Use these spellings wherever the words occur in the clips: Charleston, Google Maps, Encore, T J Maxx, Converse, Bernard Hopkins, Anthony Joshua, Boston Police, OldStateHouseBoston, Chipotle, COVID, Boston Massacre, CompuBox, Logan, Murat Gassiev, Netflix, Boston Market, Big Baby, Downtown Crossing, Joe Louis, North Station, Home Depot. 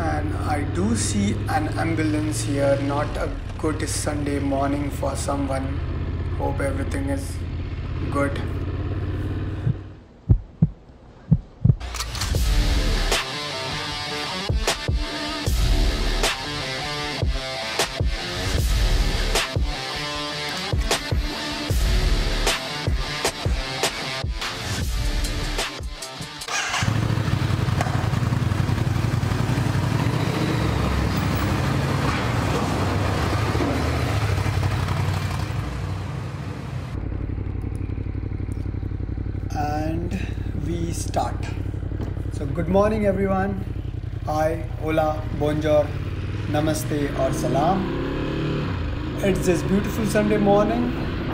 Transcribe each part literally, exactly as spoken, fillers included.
and I do see an ambulance here. Not a good Sunday morning for someone. Hope everything is good. And we start. So good morning everyone. Hi, hola, bonjour, namaste or salam. It's this beautiful Sunday morning.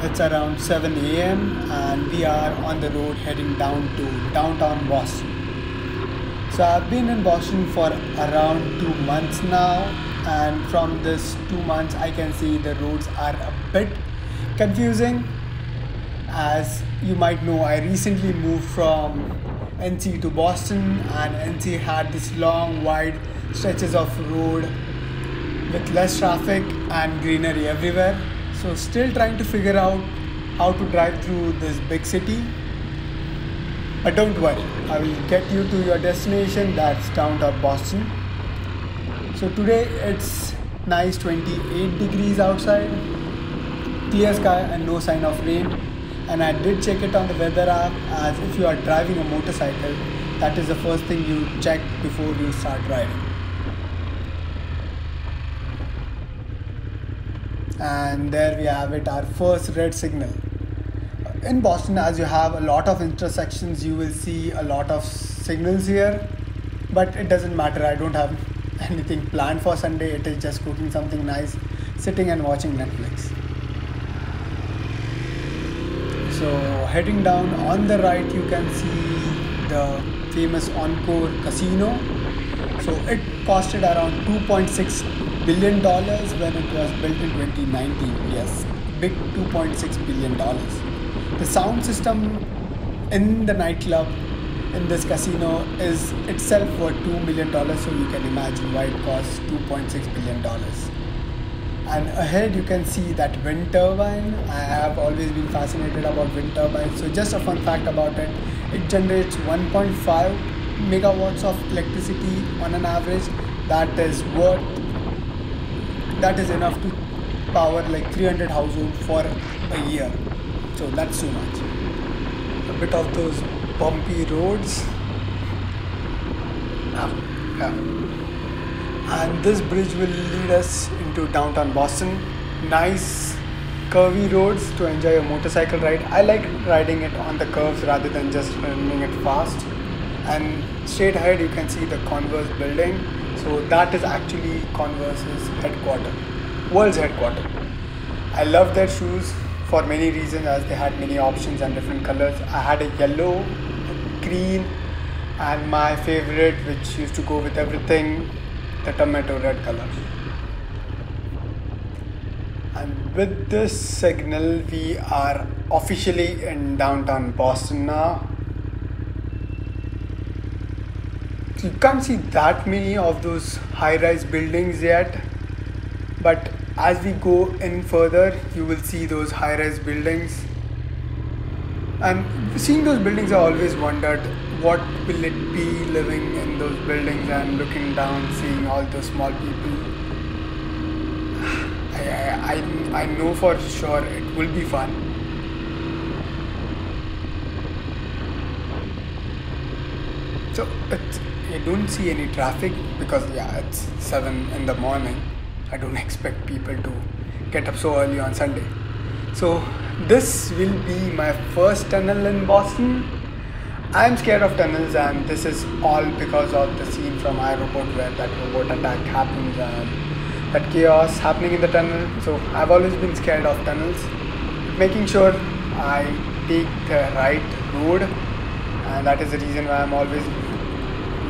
It's around seven A M and we are on the road heading down to downtown Boston. So I've been in Boston for around two months now, and from this two months I can see the roads are a bit confusing. As you might know, I recently moved from N C to Boston, and N C had these long wide stretches of road with less traffic and greenery everywhere. So still trying to figure out how to drive through this big city, but don't worry, I will get you to your destination, that's downtown Boston. So today it's nice, twenty-eight degrees outside, clear sky and no sign of rain. And I did check it on the weather app, as if you are driving a motorcycle, that is the first thing you check before you start driving. And there we have it, our first red signal. In Boston, as you have a lot of intersections, you will see a lot of signals here, but it doesn't matter. I don't have anything planned for Sunday. It is just cooking something nice, sitting and watching Netflix. So heading down, on the right you can see the famous Encore casino. So it costed around two point six billion dollars when it was built in twenty nineteen. Yes, big two point six billion dollars. The sound system in the nightclub in this casino is itself worth two million dollars, so you can imagine why it costs two point six billion dollars. And ahead you can see that wind turbine. I have always been fascinated about wind turbines. So just a fun fact about it, it generates one point five megawatts of electricity on an average. That is worth, that is enough to power like three hundred households for a year. So that's too much. A bit of those bumpy roads. Ah, ah. And this bridge will lead us into downtown Boston. Nice curvy roads to enjoy a motorcycle ride. I like riding it on the curves rather than just running it fast. And straight ahead you can see the Converse building. So that is actually Converse's headquarter, world's headquarter. I love their shoes for many reasons, as they had many options and different colors. I had a yellow, a green, and my favorite, which used to go with everything, the tomato red color. And with this signal we are officially in downtown Boston now. You can't see that many of those high-rise buildings yet, but as we go in further you will see those high-rise buildings. And seeing those buildings, I always wondered, what will it be living in those buildings and looking down, seeing all those small people? I, I, I know for sure it will be fun. So it's, I don't see any traffic because yeah, it's seven in the morning. I don't expect people to get up so early on Sunday. So this will be my first tunnel in Boston. I'm scared of tunnels, and this is all because of the scene from Airport where that robot attack happens and that chaos happening in the tunnel. So I've always been scared of tunnels. Making sure I take the right road, and that is the reason why I'm always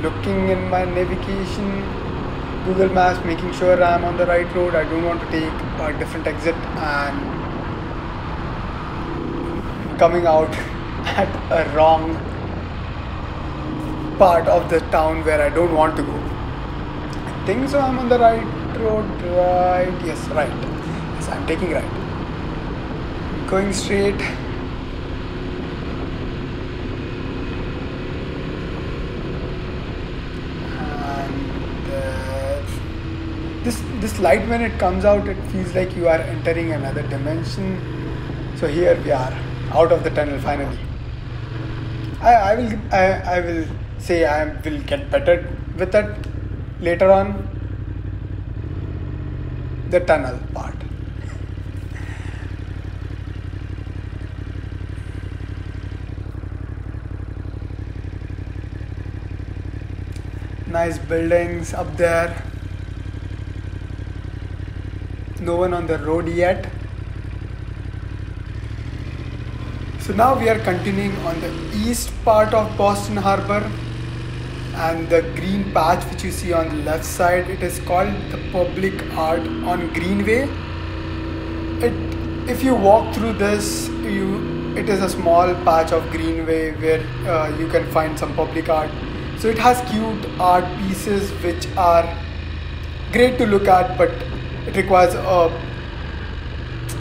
looking in my navigation, Google Maps, making sure I'm on the right road. I don't want to take a different exit and coming out at a wrong part of the town where I don't want to go. think so. I'm on the right road, right? Yes, right. Yes, I'm taking right. Going straight. And uh, this this light, when it comes out, it feels like you are entering another dimension. So here we are, out of the tunnel finally. I I will I I will say I will get better with it later on, the tunnel part. Nice buildings up there. No one on the road yet. So now we are continuing on the east part of Boston Harbor, and the green patch which you see on the left side, it is called the Public Art on Greenway. It, if you walk through this, you it is a small patch of greenway where uh, you can find some public art. So it has cute art pieces which are great to look at, but it requires a,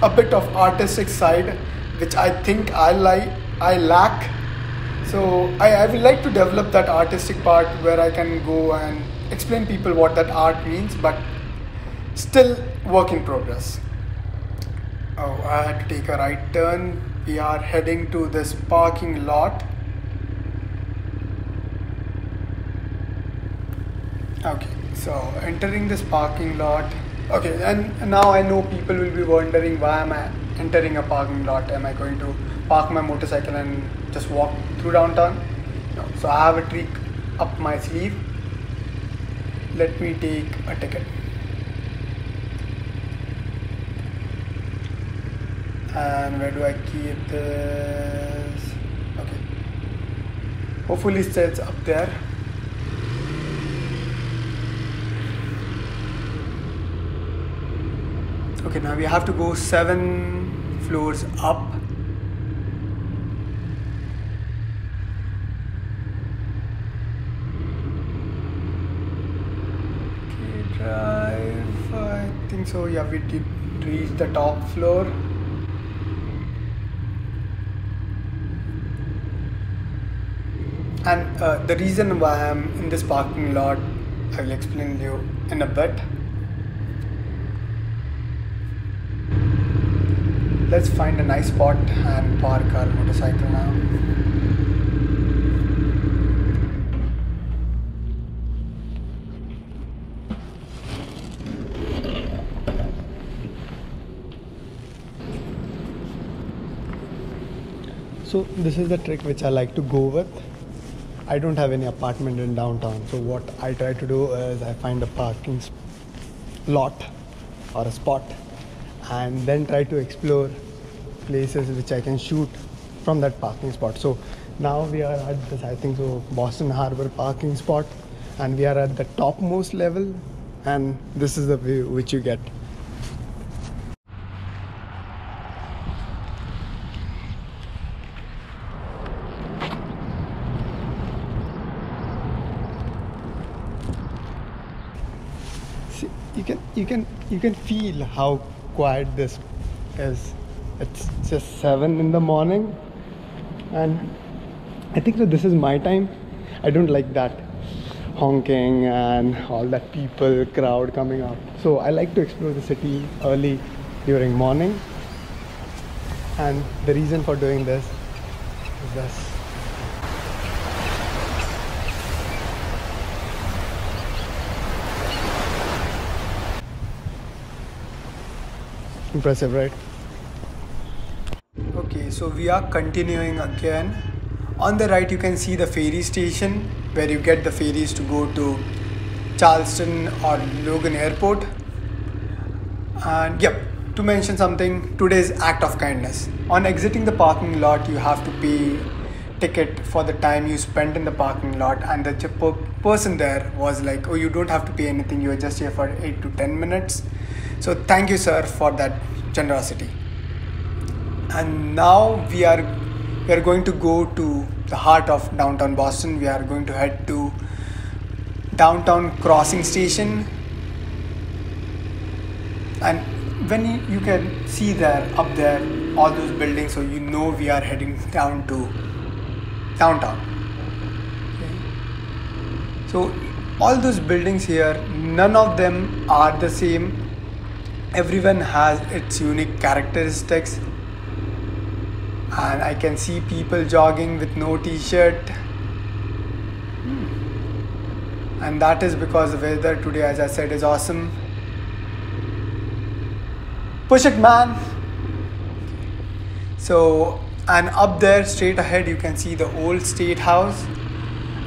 a bit of artistic side, which I think I like, I lack. So I, I would like to develop that artistic part where I can go and explain people what that art means, but still work in progress. Oh, I had to take a right turn. We are heading to this parking lot. Okay, so entering this parking lot. Okay, and now I know people will be wondering, why am I entering a parking lot? Am I going to park my motorcycle and just walk through downtown? No. So I have a trick up my sleeve. Let me take a ticket. And where do I keep this? Okay. Hopefully it says up there. Okay, now we have to go seven floors up. Okay, drive. I think so. Yeah, we did reach the top floor. And uh, the reason why I'm in this parking lot, I will explain to you in a bit. Let's find a nice spot and park our motorcycle now. So this is the trick which I like to go with. I don't have any apartment in downtown, so what I try to do is I find a parking lot or a spot, and then try to explore places which I can shoot from that parking spot. So now we are at this, I think so, Boston Harbor parking spot, and we are at the topmost level, and this is the view which you get. See, you can you can you can feel how quiet this is. It's just seven in the morning, and I think that this is my time. I don't like that honking and all that people crowd coming up, so I like to explore the city early during morning, and the reason for doing this is this. Impressive, right? Okay, so we are continuing again. On the right you can see the ferry station where you get the ferries to go to Charleston or Logan airport. And yep, to mention something, today's act of kindness. On exiting the parking lot, you have to pay ticket for the time you spent in the parking lot, and the person there was like, oh, you don't have to pay anything, you are just here for eight to ten minutes. So thank you, sir, for that generosity. And now we are we are going to go to the heart of downtown Boston. We are going to head to Downtown Crossing station, and when you can see there up there all those buildings, so you know we are heading down to downtown. Okay. So all those buildings here, none of them are the same. Everyone has its unique characteristics, and I can see people jogging with no t-shirt. And that is because the weather today, as I said, is awesome. Push it, man. So, and up there straight ahead you can see the old State House.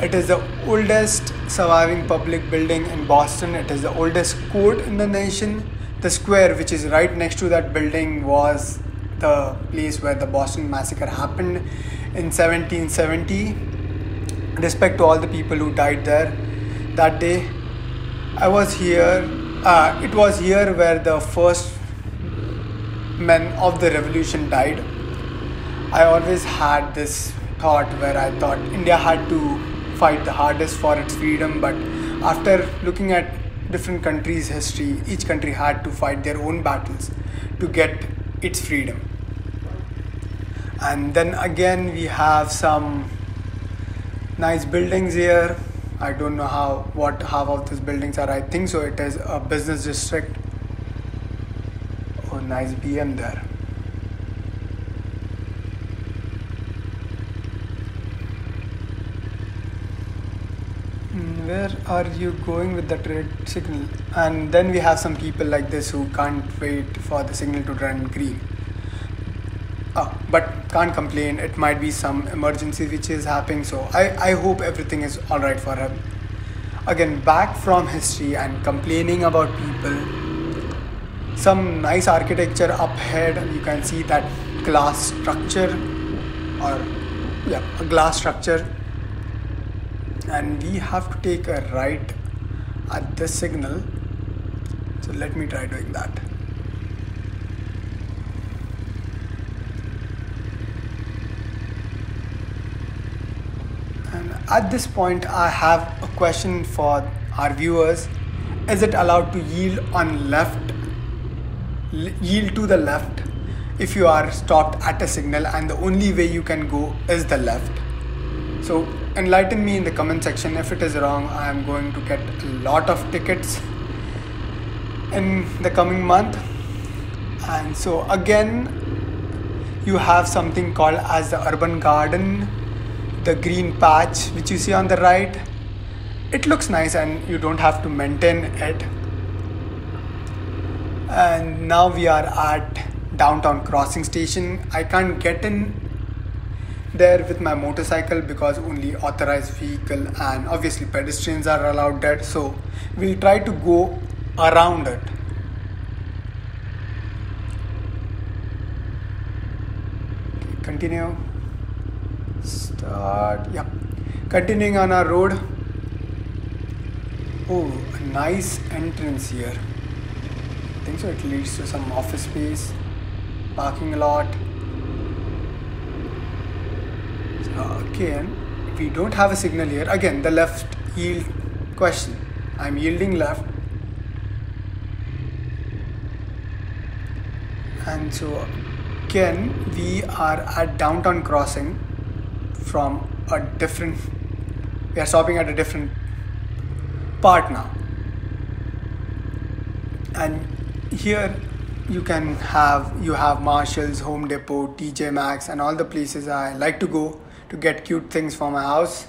It is the oldest surviving public building in Boston. It is the oldest court in the nation. The square which is right next to that building was the place where the Boston Massacre happened in seventeen seventy. Respect to all the people who died there that day. I was here, uh, it was here where the first men of the revolution died. I always had this thought where I thought India had to fight the hardest for its freedom, but after looking at different countries' history, each country had to fight their own battles to get its freedom. And then again we have some nice buildings here. I don't know how what half of these buildings are. I think so it is a business district. Oh, nice B M there. Where are you going with the red signal? And then we have some people like this who can't wait for the signal to turn green. Oh, but can't complain, it might be some emergency which is happening, so I, I hope everything is alright for him. Again, back from history and complaining about people. Some nice architecture up ahead, you can see that glass structure, or yeah, a glass structure. And we have to take a right at this signal, so let me try doing that. At this point, I have a question for our viewers. Is it allowed to yield on left, yield to the left if you are stopped at a signal and the only way you can go is the left? So enlighten me in the comment section. If it is wrong, I am going to get a lot of tickets in the coming month. And so again, you have something called as the urban garden. The green patch which you see on the right, it looks nice and you don't have to maintain it. And now we are at Downtown Crossing station. I can't get in there with my motorcycle because only authorized vehicle and obviously pedestrians are allowed there, so we'll try to go around it. Okay, continue. Start. Yep. Continuing on our road. Oh, a nice entrance here. I think so it leads to some office space, parking lot. Okay, we don't have a signal here. Again, the left yield question. I'm yielding left. And so again, we are at Downtown Crossing. From a different, we are stopping at a different part now, and here you can have you have Marshall's, Home Depot, T J Maxx, and all the places I like to go to get cute things for my house.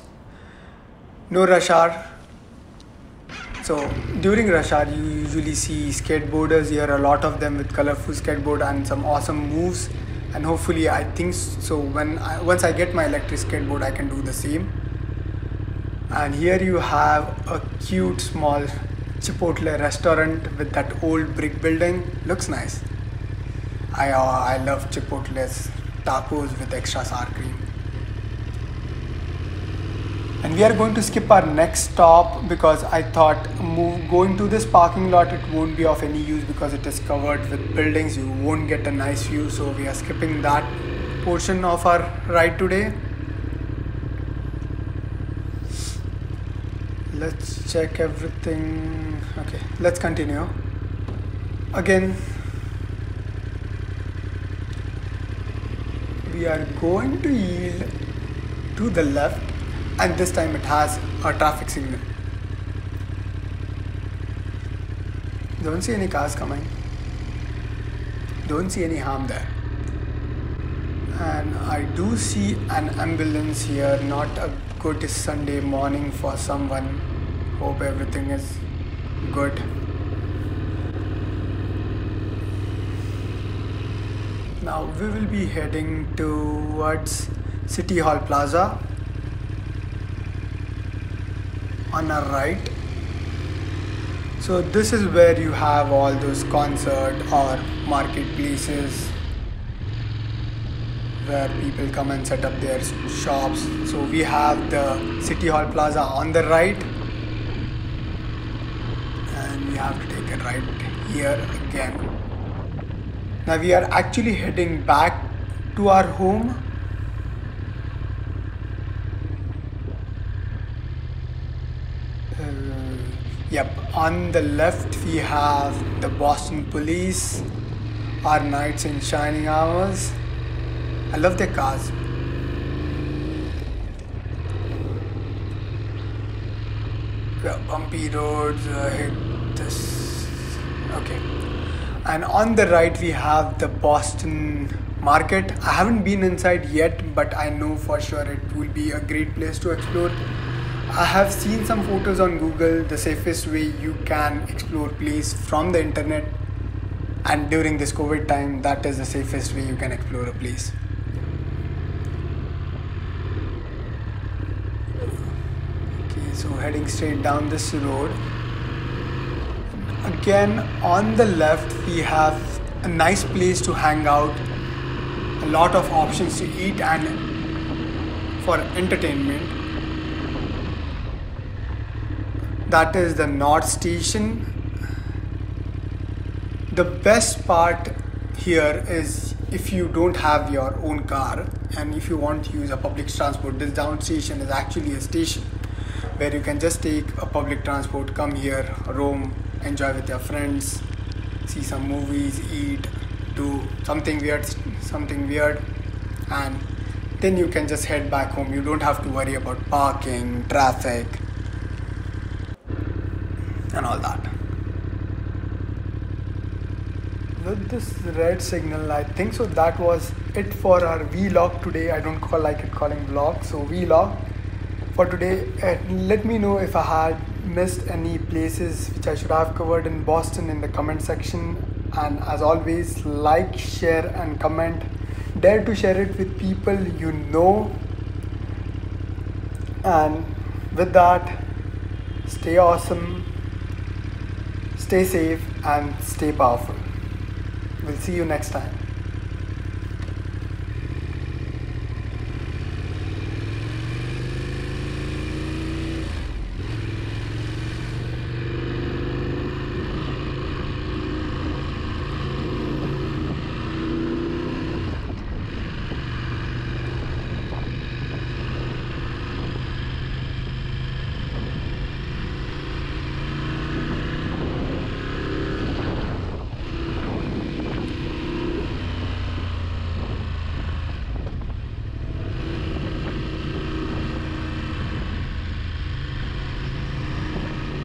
No rush hour. So during rush hour, you usually see skateboarders here, a lot of them with colorful skateboard and some awesome moves. And hopefully, I think so, when I, once I get my electric skateboard, I can do the same. And here you have a cute small Chipotle restaurant with that old brick building. Looks nice. I, uh, I love Chipotle's tacos with extra sour cream. And we are going to skip our next stop because I thought move, going to this parking lot, it won't be of any use because it is covered with buildings. You won't get a nice view. So we are skipping that portion of our ride today. Let's check everything. Okay, let's continue. Again, we are going to yield to the left, and this time it has a traffic signal. Don't see any cars coming. Don't see any harm there. And I do see an ambulance here. Not a good Sunday morning for someone. Hope everything is good. Now we will be heading towards City Hall Plaza on our right. So this is where you have all those concert or marketplaces where people come and set up their shops. So we have the City Hall Plaza on the right, and we have to take a right here again. Now we are actually heading back to our home. Uh, yep, on the left we have the Boston Police, our knights in shining armors. I love their cars. Yeah, bumpy roads, uh, hit this, okay. And on the right we have the Boston Market. I haven't been inside yet, but I know for sure it will be a great place to explore. I have seen some photos on Google, the safest way you can explore place from the internet, and during this COVID time that is the safest way you can explore a place. Okay, so heading straight down this road. Again, on the left we have a nice place to hang out, a lot of options to eat and for entertainment. That is the North Station. The best part here is if you don't have your own car and if you want to use a public transport, this Down Station is actually a station where you can just take a public transport, come here, roam, enjoy with your friends, see some movies, eat, do something weird, something weird, and then you can just head back home. You don't have to worry about parking, traffic, and all that. With this red signal, I think so that was it for our vlog today. I don't call like it calling vlog, so vlog for today. And let me know if I had missed any places which I should have covered in Boston in the comment section, and as always, like, share and comment. Dare to share it with people you know, and with that, stay awesome, stay safe and stay powerful. We'll see you next time.